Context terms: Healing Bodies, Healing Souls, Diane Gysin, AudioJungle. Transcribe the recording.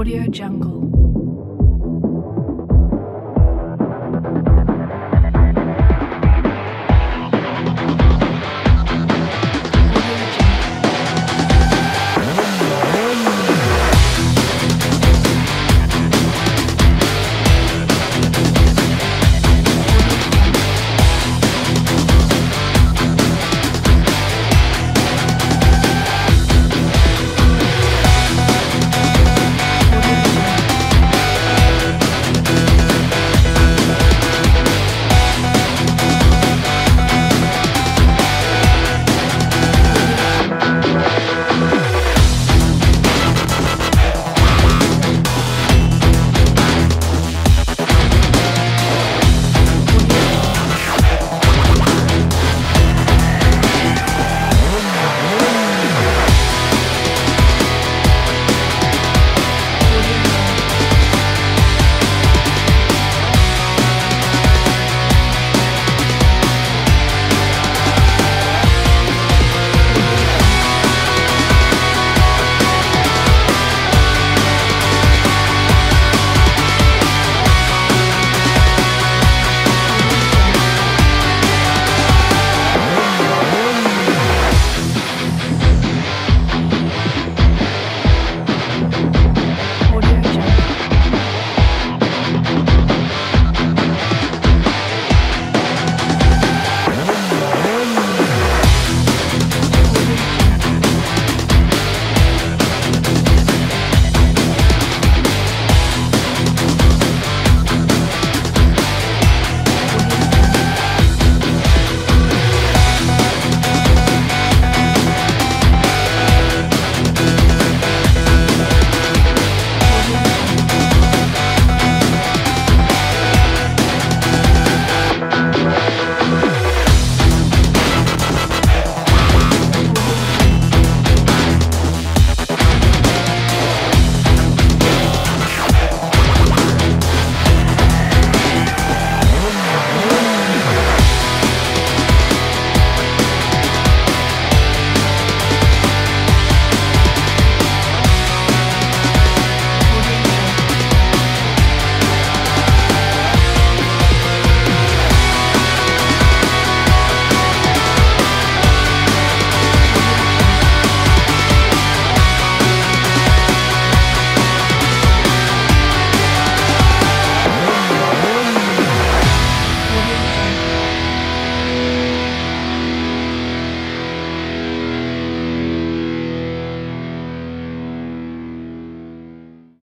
AudioJungle.